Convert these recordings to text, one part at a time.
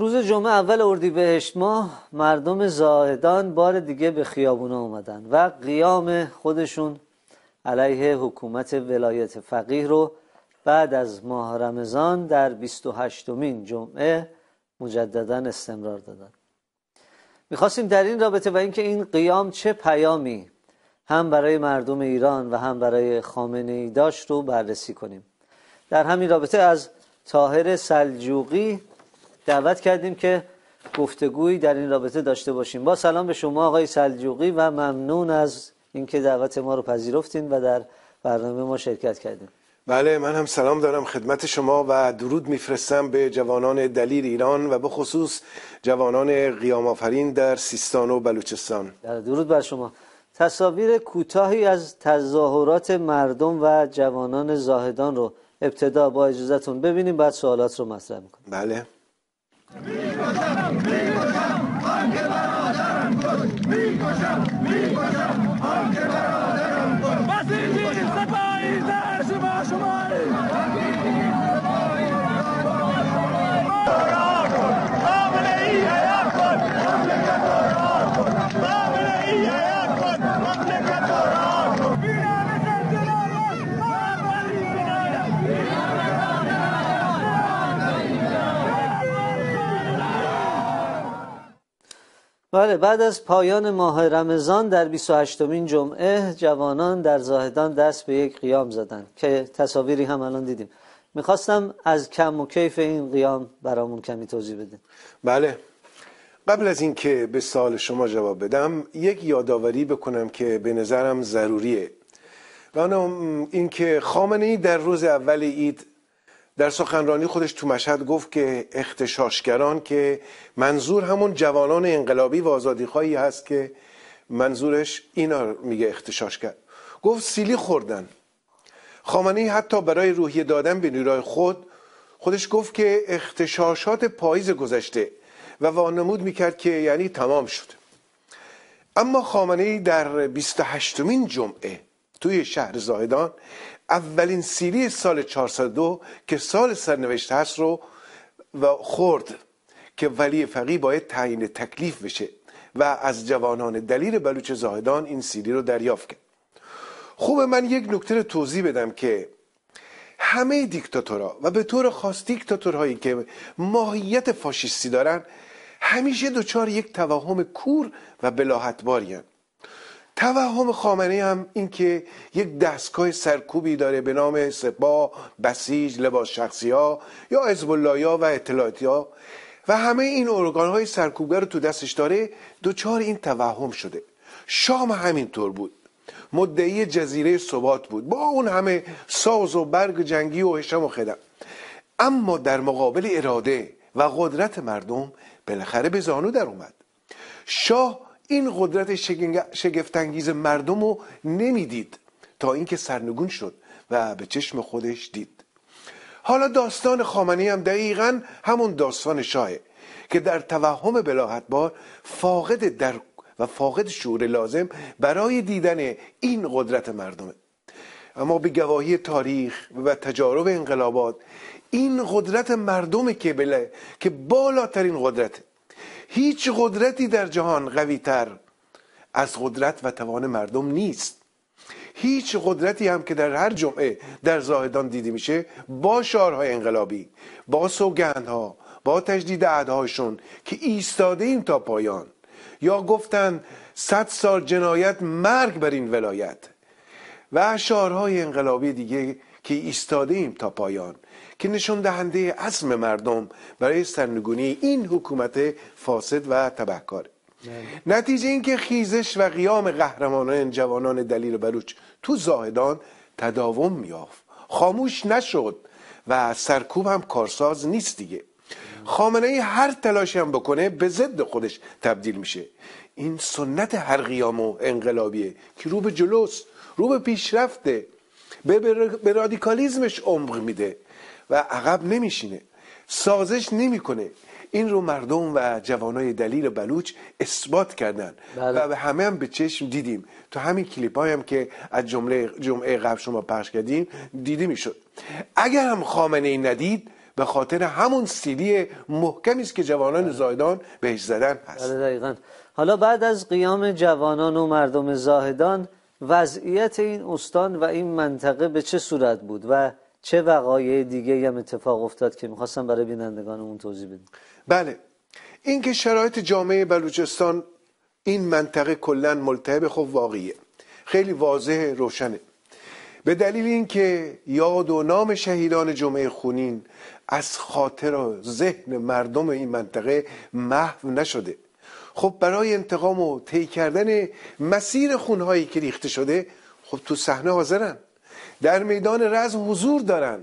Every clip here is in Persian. روز جمعه اول اردیبهشت ماه مردم زاهدان بار دیگه به خیابونا اومدن و قیام خودشون علیه حکومت ولایت فقیه رو بعد از ماه رمضان در 28مین جمعه مجددا استمرار دادن. میخواستیم در این رابطه و اینکه این قیام چه پیامی هم برای مردم ایران و هم برای خامنه ای داشت رو بررسی کنیم. در همین رابطه از طاهر سلجوقی دعوت کردیم که گفتگویی در این رابطه داشته باشیم. با سلام به شما آقای سلجوقی و ممنون از اینکه دعوت ما رو پذیرفتین و در برنامه ما شرکت کردین. بله، من هم سلام دارم خدمت شما و درود میفرستم به جوانان دلیر ایران و به خصوص جوانان قیام آفرین در سیستان و بلوچستان. درود بر شما. تصاویر کوتاهی از تظاهرات مردم و جوانان زاهدان رو ابتدا با اجازهتون ببینیم، بعد سوالات رو مطرح میکنیم. بله. بله، بعد از پایان ماه رمضان در 28مین جمعه جوانان در زاهدان دست به یک قیام زدند که تصاویری هم الان دیدیم. میخواستم از کم و کیف این قیام برامون کمی توضیح بدید. بله، قبل از اینکه به سوال شما جواب بدم یک یادآوری بکنم که به نظرم ضروریه و اونم این که خامنه ای در روز اول عید در سخنرانی خودش تو مشهد گفت که اغتشاشگران، که منظور همون جوانان انقلابی و آزادیخواهی هست که منظورش اینا میگه اغتشاشگر، گفت سیلی خوردن. خامنه ای حتی برای روحیه دادن به نیروهای خودش گفت که اغتشاشات پاییز گذشته و وانمود میکرد که یعنی تمام شد. اما خامنه ای در 28مین جمعه توی شهر زاهدان اولین سیلی سال 402 که سال سرنوشت هست رو و خورد که ولی فقیه باید تعیین تکلیف بشه و از جوانان دلیر بلوچ زاهدان این سیلی رو دریافت کرد. خوب، من یک نکته رو توضیح بدم که همه دیکتاتورها و به طور خاص دیکتاتورهایی که ماهیت فاشیستی دارن همیشه دچار یک توهم کور و بلاحتباری هستند. توهم خامنه‌ای هم این که یک دستگاه سرکوبی داره به نام سپاه، بسیج، لباس شخصی ها یا حزب الله ها و اطلاعاتی ها و همه این ارگان های سرکوبگر رو تو دستش داره، دوچار این توهم شده. شام همینطور بود، مدعی جزیره ثبات بود با اون همه ساز و برگ جنگی و هشم و خدم، اما در مقابل اراده و قدرت مردم بالاخره به زانو در اومد. شاه این قدرت شگفت‌انگیز مردم رو نمیدید تا اینکه سرنگون شد و به چشم خودش دید. حالا داستان خامنه‌ای هم دقیقا همون داستان شاهه که در توهم بلاحتبار فاقد درک و فاقد شعور لازم برای دیدن این قدرت مردمه. اما به گواهی تاریخ و تجارب انقلابات این قدرت مردمه که بالاترین قدرته. هیچ قدرتی در جهان قوی تر از قدرت و توان مردم نیست. هیچ قدرتی هم که در هر جمعه در زاهدان دیده میشه با شعارهای انقلابی، با سوگندها، با تجدید عهدهاشون که ایستاده این تا پایان یا گفتن 100 سال جنایت مرگ بر این ولایت و شعارهای انقلابی دیگه که ایستاده ایم تا پایان که نشون دهنده عزم مردم برای سرنگونی این حکومت فاسد و تبهکار. نتیجه این که خیزش و قیام قهرمانان جوانان دلیر بلوچ تو زاهدان تداوم میافت، خاموش نشد و سرکوب هم کارساز نیست دیگه. خامنه ای هر تلاشی هم بکنه به ضد خودش تبدیل میشه. این سنت هر قیام و انقلابیه که رو به جلوست، رو به پیشرفته، به رادیکالیزمش عمق میده و عقب نمیشینه، سازش نمیکنه. این رو مردم و جوانای دلیر بلوچ اثبات کردن. بله. و همه هم به چشم دیدیم، تو همین کلیپ هم که از جمعه قبل شما پخش کردیم دیده میشد. اگر هم خامنه ای ندید به خاطر همون سیلی محکمی است که جوانان زاهدان بهش زدن هست. دقیقاً. حالا بعد از قیام جوانان و مردم زاهدان وضعیت این استان و این منطقه به چه صورت بود و چه وقایع دیگه هم اتفاق افتاد که می‌خواستم برای بینندگانمون توضیح بدم؟ بله، اینکه شرایط جامعه بلوچستان این منطقه کلا ملتهب خب واقعیه، خیلی واضح روشنه، به دلیل اینکه یاد و نام شهیدان جمعه خونین از خاطر و ذهن مردم این منطقه محو نشده. خب برای انتقام و طی کردن مسیر خونهایی که ریخته شده خب تو صحنه حاضرن، در میدان رزم حضور دارن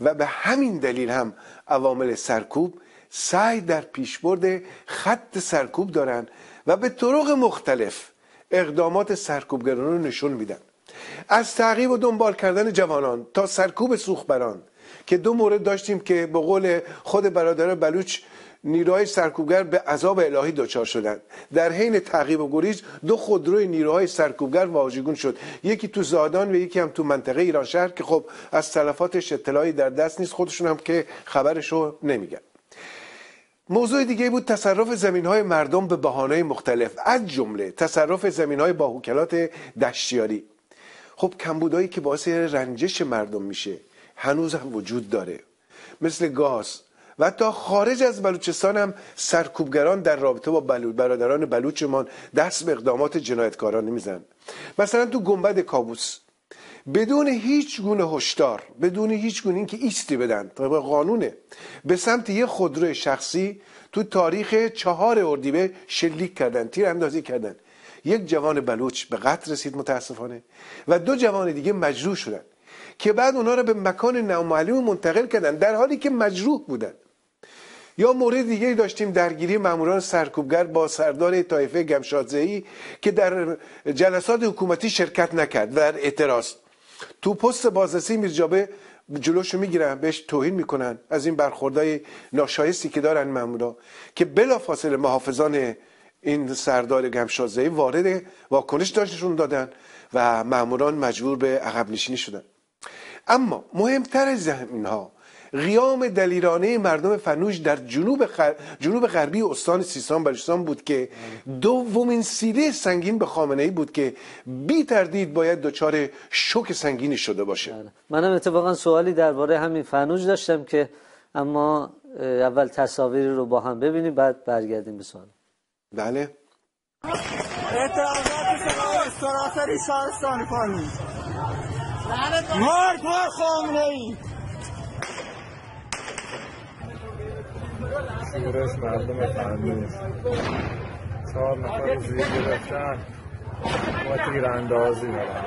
و به همین دلیل هم عوامل سرکوب سعی در پیشبرد خط سرکوب دارن و به طرق مختلف اقدامات سرکوبگران رو نشون میدن، از تعقیب و دنبال کردن جوانان تا سرکوب سوخبران که دو مورد داشتیم که به قول خود برادر بلوچ نیروهای سرکوبگر به عذاب الهی دچار شدند. در حین تعقیب و گریز دو خودروی نیروهای سرکوبگر واژگون شد، یکی تو زاهدان و یکی هم تو منطقه ایران شهر که خب از تلفاتش اطلاعی در دست نیست، خودشون هم که خبرشو نمیگن. موضوع دیگه بود تصرف زمینهای مردم به بهانه‌های مختلف، از جمله تصرف زمینهای با هوکلات دشتیاری. خب کمبودایی که باعث رنجش مردم میشه هنوز هم وجود داره، مثل گاز و حتی خارج از بلوچستان هم سرکوبگران در رابطه با برادران بلوچمان دست به اقدامات جنایتکارانه میزنن. مثلا تو گنبد کابوس بدون هیچ گونه هشدار، بدون هیچ گونه اینکه ایستی بدن طبق قانونه، به سمت یه خودرو شخصی تو تاریخ 4 اردیبهشت شلیک کردن، تیراندازی کردن. یک جوان بلوچ به قتل رسید متاسفانه و 2 جوان دیگه مجروح شدن که بعد اونا رو به مکان نامعلوم منتقل کردن در حالی که مجروح بودن. یا مورد دیگه داشتیم، درگیری ماموران سرکوبگر با سردار طایفه گمشادزایی که در جلسات حکومتی شرکت نکرد و در اعتراض تو پست بازرسی میرجابه جلوشو میگیرن، بهش توهین میکنن، از این برخوردهای ناشایستی که دارن مامورا، که بلافاصله محافظان این سردار گمشادزایی وارد واکنش داشتشون دادن و ماموران مجبور به عقب نشینی شدن. اما مهمتر از اینها قیام دلیرانه مردم فنوش در جنوب غربی استان سیستان و بلوچستان بود که دومین سیلی سنگین به خامنه ای بود که بی تردید باید دچار شوک سنگینی شده باشه. منم اتفاقا سوالی درباره همین فنوش داشتم که اما اول تصاویری رو با هم ببینیم بعد برگردیم به سوال. بله. مارک بر خامنه ای. شورش مردم فنوش 4 نفر زیر گرفتن با تیراندازی دارن.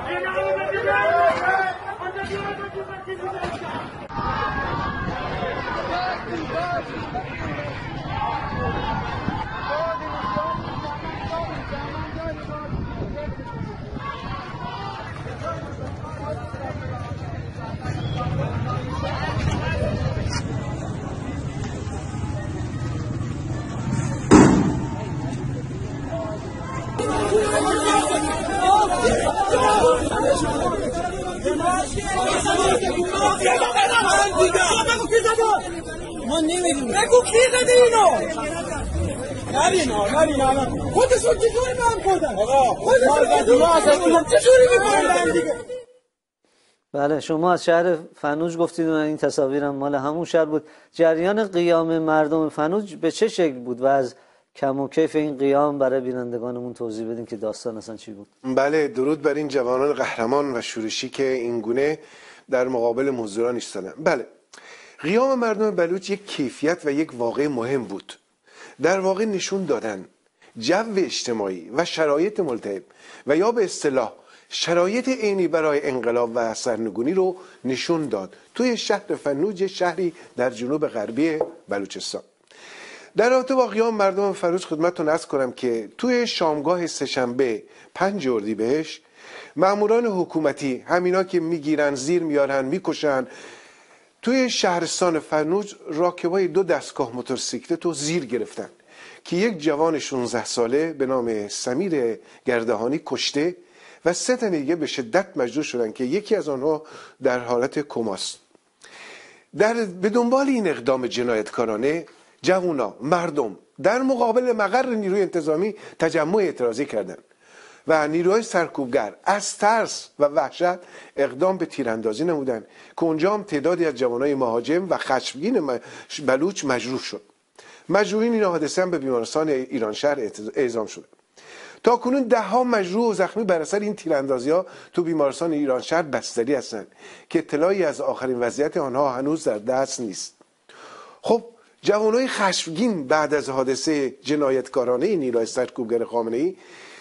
بله، شما از شهر فنوج گفتید و این تصاویرم مال همون شهر بود. جریان قیام مردم فنوج به چه شکل بود و از کم و کیف این قیام برای بینندگانمون توضیح بدین که داستان اصلا چی بود؟ بله، درود بر این جوانان قهرمان و شورشی که اینگونه در مقابل مزدوران ایستادن. بله، قیام مردم بلوچ یک کیفیت و یک واقع مهم بود. در واقع نشون دادن جو اجتماعی و شرایط ملتهب و یا به اصطلاح شرایط عینی برای انقلاب و سرنگونی رو نشون داد توی شهر فنوج، شهری در جنوب غربی بلوچستان. در رابطه با قیام مردم فنوج خدمتتون عرض کنم که توی شامگاه سه‌شنبه 5 اردیبهشت ماموران حکومتی، همینا که میگیرن زیر میارن میکشن، توی شهرستان فنوج راکبای 2 دستگاه موتورسیکلت رو زیر گرفتن که یک جوان 16 ساله به نام سمیر گردهانی کشته و 3 تن دیگه به شدت مجروح شدن که یکی از آنها در حالت کماست. به دنبال این اقدام جنایتکارانه جوونا، مردم در مقابل مقر نیروی انتظامی تجمع اعتراضی کردند و نیروهای سرکوبگر از ترس و وحشت اقدام به تیراندازی نمودند که اونجا هم تعدادی از جوانای مهاجم و خشمگین بلوچ مجروح شد. مجروحین این حادثه هم به بیمارستان ایران شهر اعزام شده. تا کنون ده‌ها مجروح و زخمی بر اثر این تیراندازی‌ها تو بیمارستان ایران شهر بستری هستند که اطلاعی از آخرین وضعیت آنها هنوز در دست نیست. خب جوانای خشمگین بعد از حادثه جنایتکارانه نیروهای سرکوبگر خامنه ای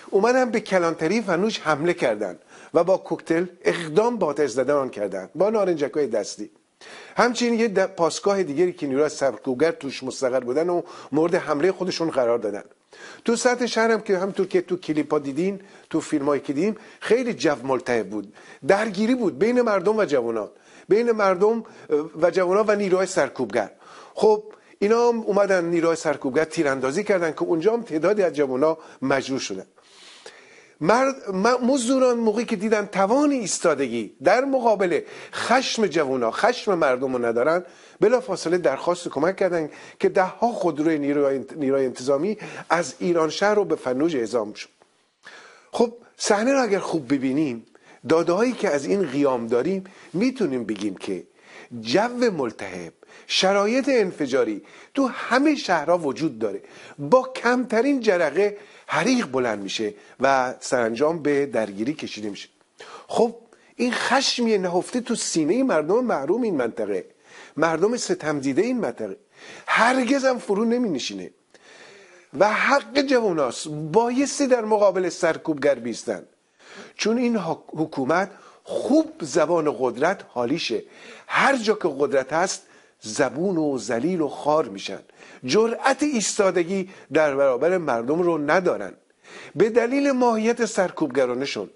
اومدن به کلانتری فنوج حمله کردند و با کوکتل اقدام به آتش زدن آن کردند با نارنجک‌های دستی. همچنین یه پاسگاه دیگری که نیروهای سرکوبگر توش مستقر بودن و مورد حمله خودشون قرار دادن. تو سطح شهر هم که همونطور که تو کلیپا دیدین، تو فیلمایی که دیدیم، خیلی جو ملتهب بود، درگیری بود بین مردم و جوانان، بین مردم و جوانان و نیروهای سرکوبگر. خب اینا هم اومدن نیروهای سرکوبگر تیراندازی کردن که اونجا هم تعدادی از جوانان مجروح شدن. مزدوران موقعی که دیدن توان ایستادگی در مقابل خشم جوونا، خشم مردم رو ندارن، بلافاصله درخواست کمک کردن که ده‌ها خودروی نیروی انتظامی از ایران شهر رو به فنوج اعزام شد. خب صحنه رو اگر خوب ببینیم، داده‌هایی که از این قیام داریم، میتونیم بگیم که جو ملتهب، شرایط انفجاری تو همه شهرها وجود داره. با کمترین جرقه حریق بلند میشه و سرانجام به درگیری کشیده میشه. خب این خشمی نهفته تو سینه مردم محروم این منطقه، مردم ستمدیده این منطقه، هرگز هم فرو نمی نشینه و حق جواناست بایستی در مقابل سرکوبگر بیستن، چون این حکومت خوب زبان قدرت حالیشه. هر جا که قدرت هست زبون و ذلیل و خوار میشن، جرأت ایستادگی در برابر مردم رو ندارن. به دلیل ماهیت سرکوبگرانشون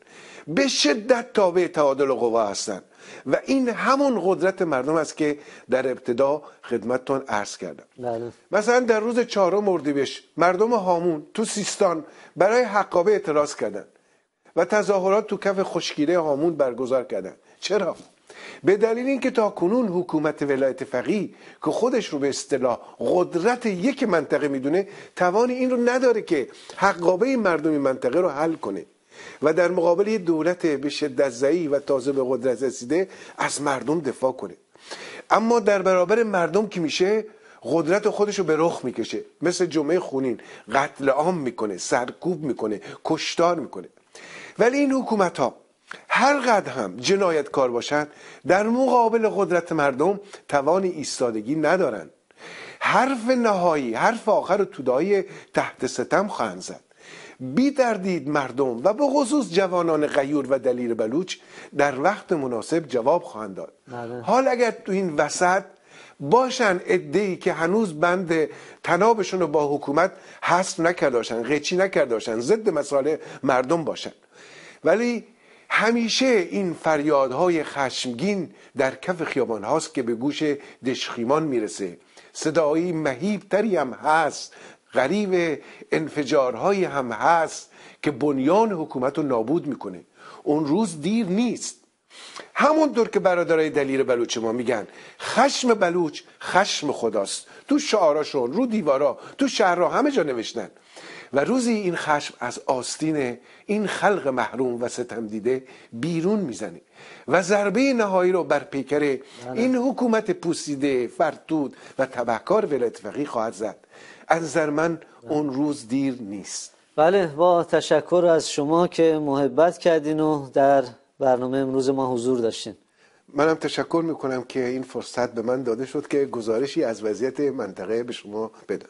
به شدت تابع تعادل قوا هستن و این همون قدرت مردم است که در ابتدا خدمتتون عرض کردم. بله. مثلا در روز 4 اردیبهشت مردم هامون تو سیستان برای حقابه اعتراض کردند و تظاهرات تو کف خشکیره هامون برگزار کردند. چرا؟ به دلیل اینکه تا کنون حکومت ولایت فقیه که خودش رو به اصطلاح قدرت یک منطقه میدونه، توان این رو نداره که حقابه مردم منطقه رو حل کنه و در مقابل یه دولت به شدت ضعیف و تازه به قدرت رسیده از مردم دفاع کنه. اما در برابر مردم که میشه، قدرت خودش رو به رخ میکشه، مثل جمعه خونین قتل عام میکنه، سرکوب میکنه، کشتار میکنه. ولی این حکومت ها هر قدر هم جنایتکار باشند، در مقابل قدرت مردم توان ایستادگی ندارند. حرف نهایی، حرف آخر و تودایی تحت ستم خواهند زد. بی تردید مردم و به خصوص جوانان غیور و دلیر بلوچ در وقت مناسب جواب خواهند داد. حال اگر تو این وسط باشن عده‌ای که هنوز بند تنابشون رو با حکومت حذف نکرداشن، قیچی نکرداشن، ضد مسائل مردم باشن، ولی همیشه این فریادهای خشمگین در کف خیابان هاست که به گوش دشخیمان میرسه. صدایی مهیبتری هم هست، غریب انفجارهایی هم هست که بنیان حکومت رو نابود میکنه. اون روز دیر نیست. همونطور که برادرای دلیر بلوچ ما میگن خشم بلوچ خشم خداست، تو شعاراشون، رو دیوارا، تو شهرها، همه جا نوشتن. و روزی این خشم از آستین این خلق محروم و ستم دیده بیرون میزنه و ضربه نهایی رو بر پیکر این حکومت پوسیده، فرتود و تبهکار ولایت فقیه خواهد زد. از نظر من اون روز دیر نیست. بله، با تشکر از شما که محبت کردین و در برنامه امروز ما حضور داشتین. منم تشکر میکنم که این فرصت به من داده شد که گزارشی از وضعیت منطقه به شما بدم.